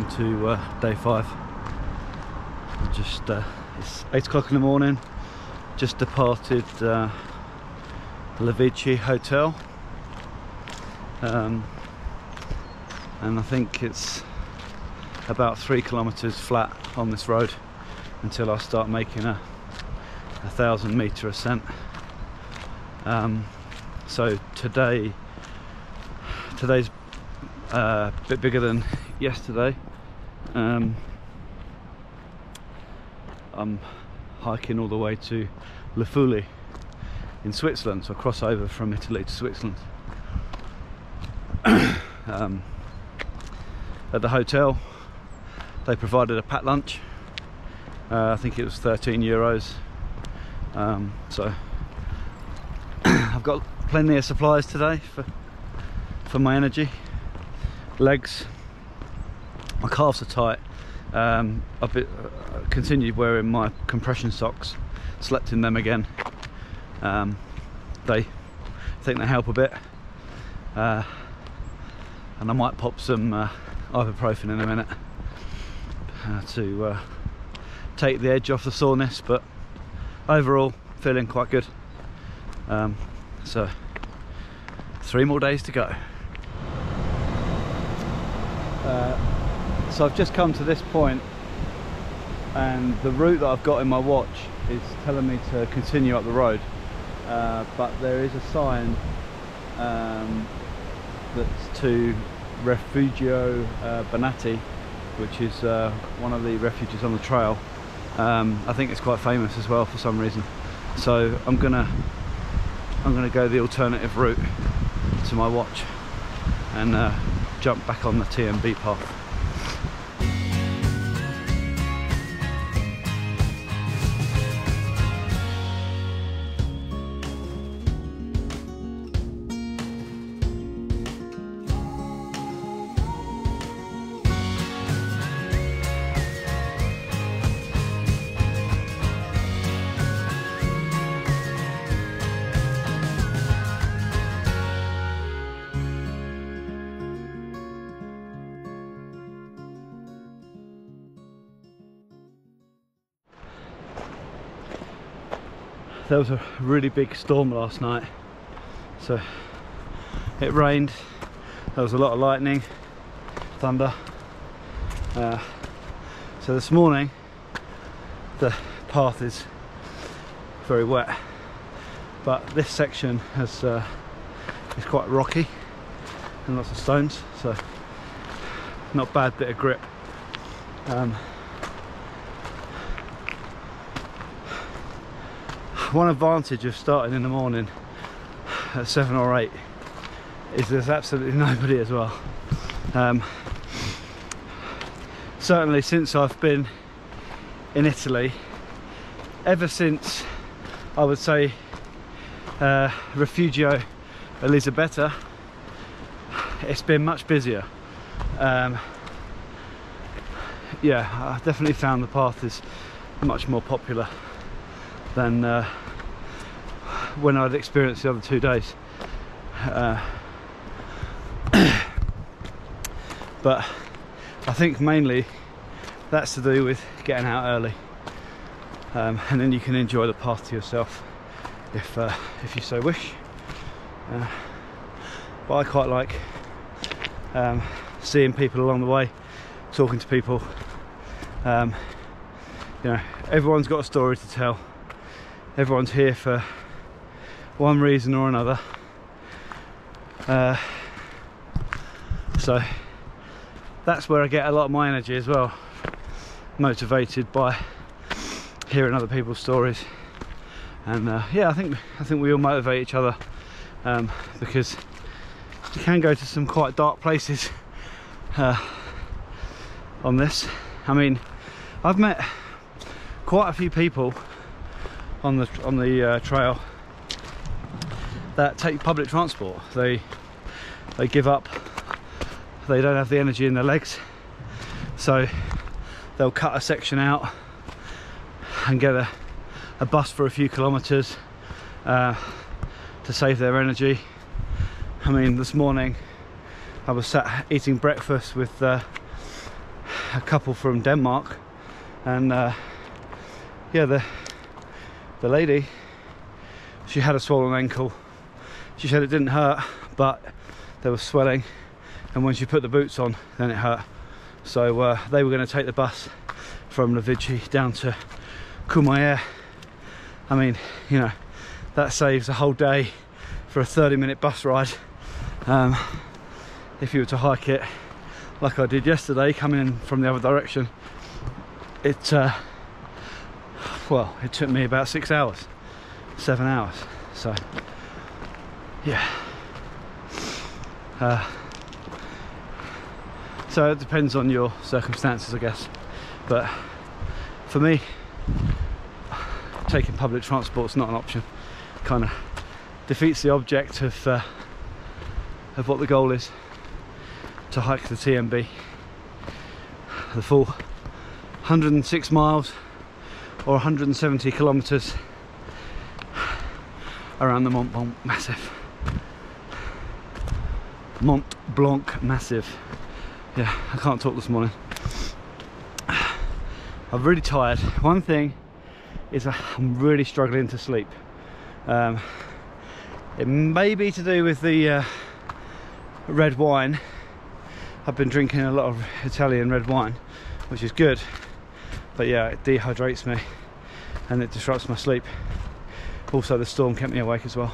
welcome to day 5. It's 8 o'clock in the morning, just departed the Lavachey hotel, and I think it's about 3 kilometers flat on this road until I start making a 1,000 meter ascent. So today's a bit bigger than yesterday. I'm hiking all the way to La Fouly in Switzerland, so I cross over from Italy to Switzerland. At the hotel they provided a packed lunch. I think it was 13 euros, so I've got plenty of supplies today for my energy. Legs, my calves are tight. I've continued wearing my compression socks, slept in them again. They think they help a bit, and I might pop some ibuprofen in a minute to take the edge off the soreness, but overall feeling quite good. So 3 more days to go. So I've just come to this point, and the route that I've got in my watch is telling me to continue up the road, but there is a sign that's to Rifugio Bonatti, which is one of the refuges on the trail. I think it's quite famous as well for some reason, so I'm gonna go the alternative route to my watch and jump back on the TMB path. There was a really big storm last night, so it rained, there was a lot of lightning, thunder, so this morning the path is very wet, but this section has is quite rocky and lots of stones, so not bad bit of grip. One advantage of starting in the morning at 7 or 8 is there's absolutely nobody as well. Certainly since I've been in Italy, ever since I would say Rifugio Elena, it's been much busier. Yeah, I've definitely found the path is much more popular than when I'd experienced the other 2 days. But I think mainly that's to do with getting out early, and then you can enjoy the path to yourself if you so wish. But I quite like seeing people along the way, talking to people. You know, everyone's got a story to tell. Everyone's here for one reason or another, so that's where I get a lot of my energy as well, motivated by hearing other people's stories. And yeah, I think we all motivate each other, because you can go to some quite dark places on this. I mean, I've met quite a few people on the trail that take public transport. They give up, they don't have the energy in their legs, so they'll cut a section out and get a bus for a few kilometers to save their energy. I mean, this morning I was sat eating breakfast with a couple from Denmark, and yeah, the lady, she had a swollen ankle. She said it didn't hurt, but there was swelling, and when she put the boots on, then it hurt. So they were going to take the bus from Lavachey down to Courmayeur. I mean, you know, that saves a whole day for a 30-minute bus ride. If you were to hike it like I did yesterday, coming in from the other direction, it well, it took me about 6 hours, 7 hours. So yeah, so it depends on your circumstances, I guess, but for me, taking public transport's not an option. Kind of defeats the object of what the goal is, to hike the TMB, the full 106 miles or 170 kilometers around the Mont Blanc Massif. Mont Blanc Massif. Yeah, I can't talk this morning. I'm really tired. One thing is I'm really struggling to sleep. It may be to do with the red wine. I've been drinking a lot of Italian red wine, which is good, but yeah, it dehydrates me and it disrupts my sleep. Also, the storm kept me awake as well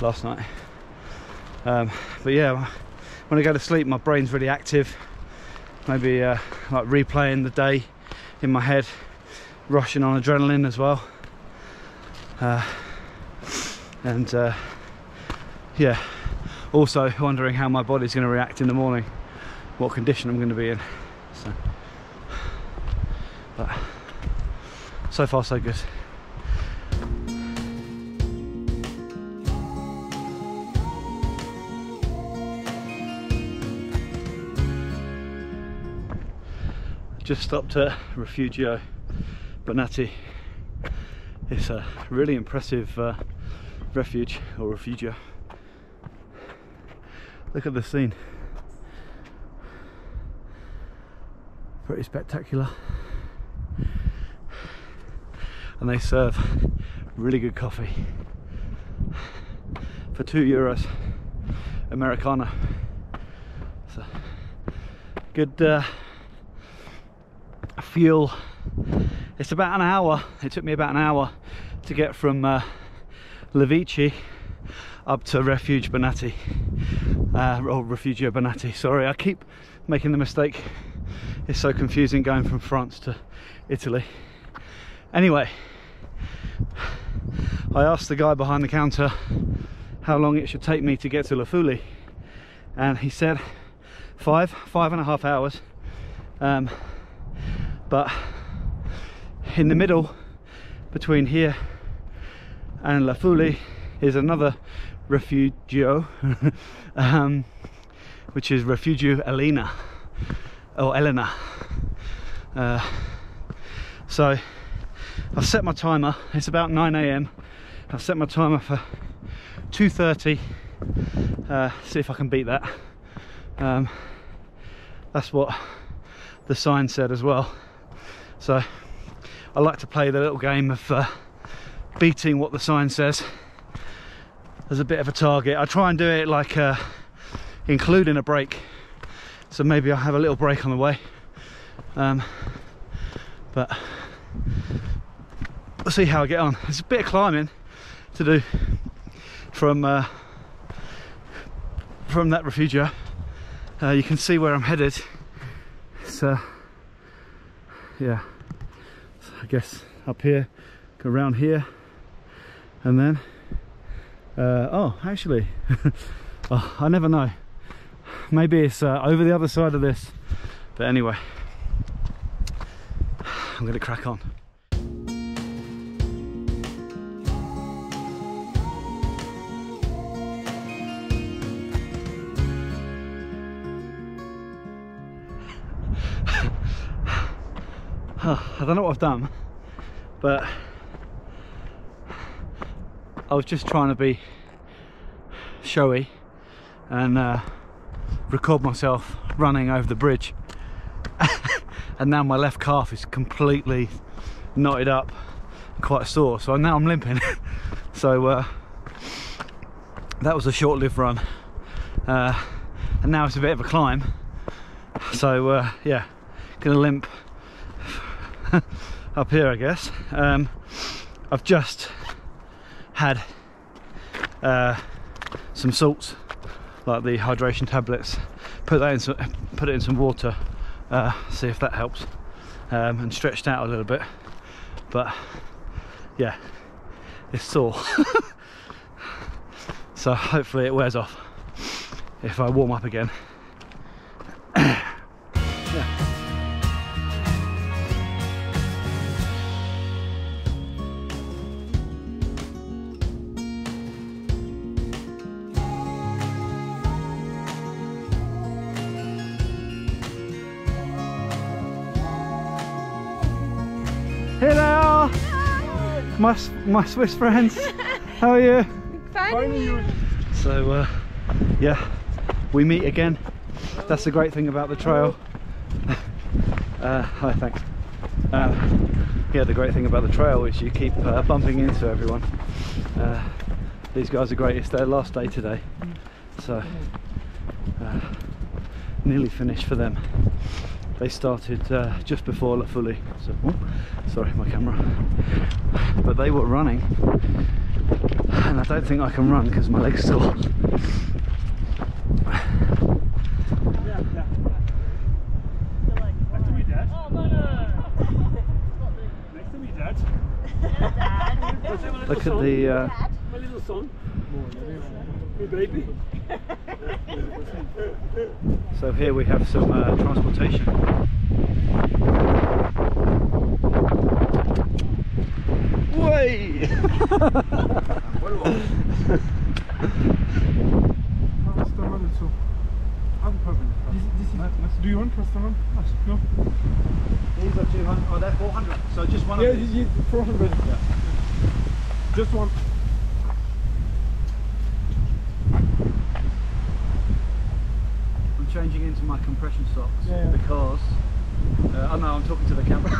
last night. But yeah, when I go to sleep, my brain's really active. Maybe like replaying the day in my head, rushing on adrenaline as well. Yeah, also wondering how my body's going to react in the morning, what condition I'm going to be in. So, but so far so good. Just stopped at Rifugio Bonatti. It's a really impressive refuge, or refugio. Look at the scene. Pretty spectacular. And they serve really good coffee. For €2, Americano. So good fuel. It's about an hour. It took me about an hour to get from Lavachey up to Rifugio Bonatti, or Rifugio Bonatti, sorry. I keep making the mistake. It's so confusing going from France to Italy. Anyway, I asked the guy behind the counter how long it should take me to get to La Fouly, and he said five and a half hours, but in the middle between here and La Fouly is another refugio, which is Rifugio Elena, or Elena. So I've set my timer. It's about 9 a.m. I've set my timer for 2:30. See if I can beat that. That's what the sign said as well. So I like to play the little game of beating what the sign says as a bit of a target. I try and do it like including a break, so maybe I'll have a little break on the way, but we'll see how I get on. There's a bit of climbing to do from that refugio. You can see where I'm headed. So yeah, so I guess up here, go around here, and then oh, actually oh, I never know, maybe it's over the other side of this, but anyway, I'm gonna crack on. Oh, I don't know what I've done, but I was just trying to be showy and record myself running over the bridge and now my left calf is completely knotted up, quite sore, so now I'm limping. So that was a short-lived run, and now it's a bit of a climb, so yeah, gonna limp up here, I guess. I've just had some salts, like the hydration tablets, put it in some water, see if that helps, and stretched out a little bit, but yeah, it's sore. So hopefully it wears off if I warm up again. Here they are! Hello. My Swiss friends. How are you? Fine. So yeah, we meet again. That's the great thing about the trail. Hi, thanks. Yeah, the great thing about the trail is you keep bumping into everyone. These guys are great. It's their last day today, so nearly finished for them. They started just before La Fouly, so, oh, sorry my camera, but they were running, and I don't think I can run because my leg's sore. Look at the... my little son, my baby. So here we have some transportation. Way! Do you want customer? No. These are 200. Oh, they're 400. So just one. Yeah, of these. 400. Yeah. Just one. Changing into my compression socks, yeah, because oh no, I'm talking to the camera.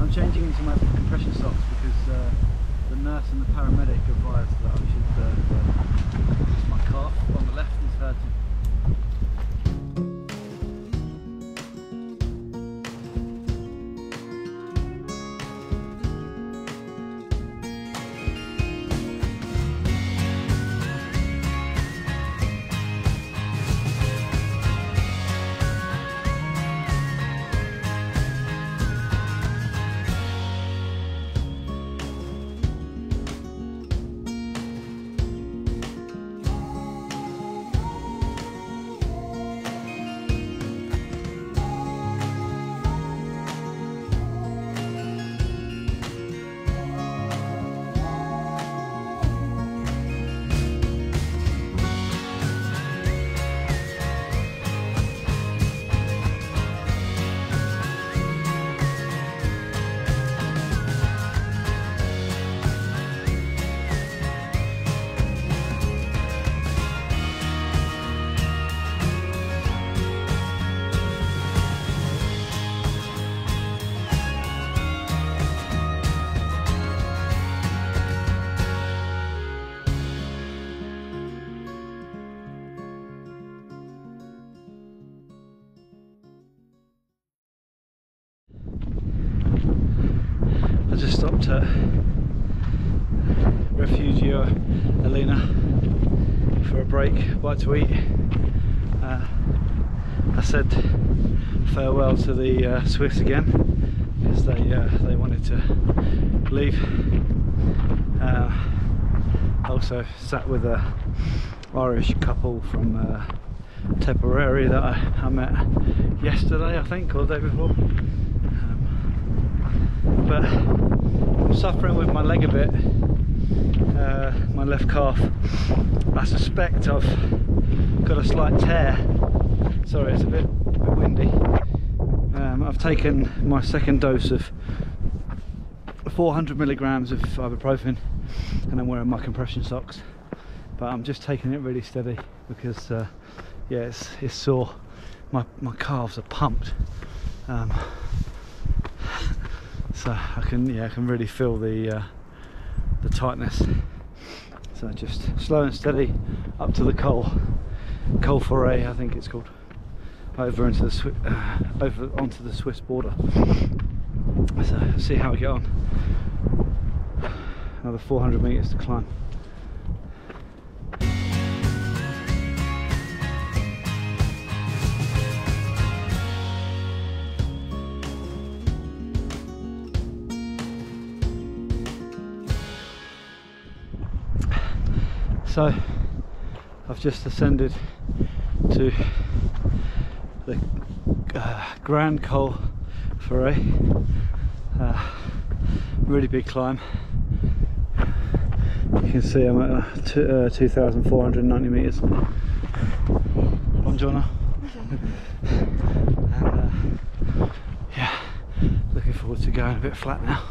I'm changing into my compression socks because the nurse and the paramedic advised that I should use my calf on the left is hurting. Just stopped at Rifugio Elena for a break, bite to eat. I said farewell to the Swiss again because they wanted to leave. Also sat with an Irish couple from Tipperary that I met yesterday, I think, or the day before. But I'm suffering with my leg a bit, my left calf. I suspect I've got a slight tear. Sorry, it's a bit windy. I've taken my second dose of 400 milligrams of ibuprofen, and I'm wearing my compression socks. But I'm just taking it really steady because, yeah, it's sore. my calves are pumped, so I can really feel the tightness. So just slow and steady up to the Col Ferret, I think it's called, over into the over onto the Swiss border. So see how we get on. Another 400 meters to climb. So I've just ascended to the Grand Col Ferret, really big climb. You can see I'm at 2,490 metres. Buongiorno. And yeah, looking forward to going a bit flat now.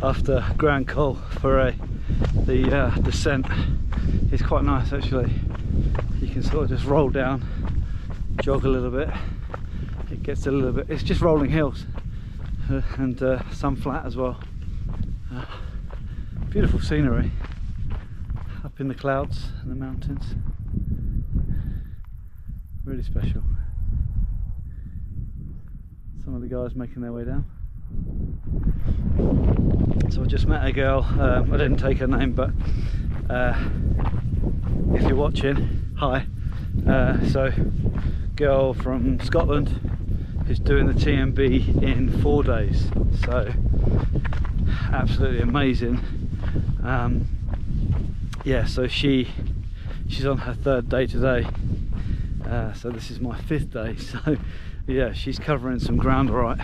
After Grand Col Ferret, the descent is quite nice actually. You can sort of just roll down, jog a little bit. It gets a little bit, it's just rolling hills, and some flat as well. Beautiful scenery up in the clouds and the mountains, really special. Some of the guys making their way down. So I just met a girl, I didn't take her name, but if you're watching, hi. So, girl from Scotland who's doing the TMB in 4 days, so absolutely amazing. Yeah, so she's on her 3rd day today, so this is my 5th day, so yeah, she's covering some ground right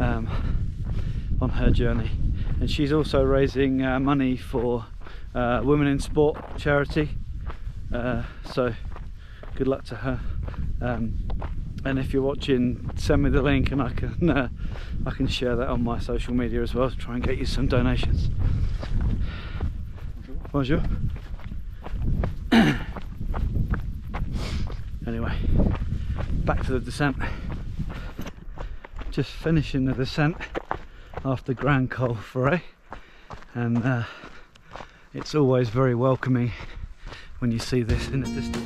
on her journey, and she's also raising money for Women in Sport charity, so good luck to her. And if you're watching, send me the link and I can share that on my social media as well to try and get you some donations. Bonjour. Bonjour. Anyway, back to the descent. Just finishing the descent after Grand Col Ferret, and it's always very welcoming when you see this in the distance.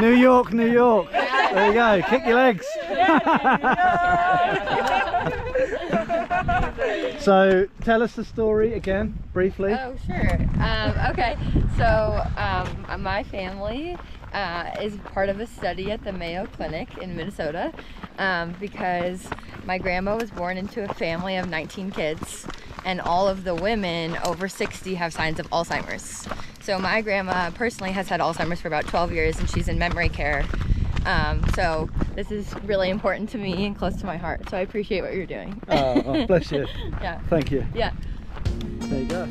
New York, New York. There you go, kick your legs. So tell us the story again, briefly. Oh, sure. Okay, so my family is part of a study at the Mayo Clinic in Minnesota, because my grandma was born into a family of 19 kids, and all of the women over 60 have signs of Alzheimer's. So my grandma personally has had Alzheimer's for about 12 years and she's in memory care. So this is really important to me and close to my heart. So I appreciate what you're doing. Oh, bless you. Yeah. Thank you. Yeah. There you go.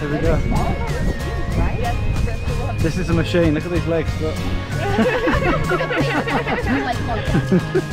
Here we go. This is a machine. Look at these legs. Look.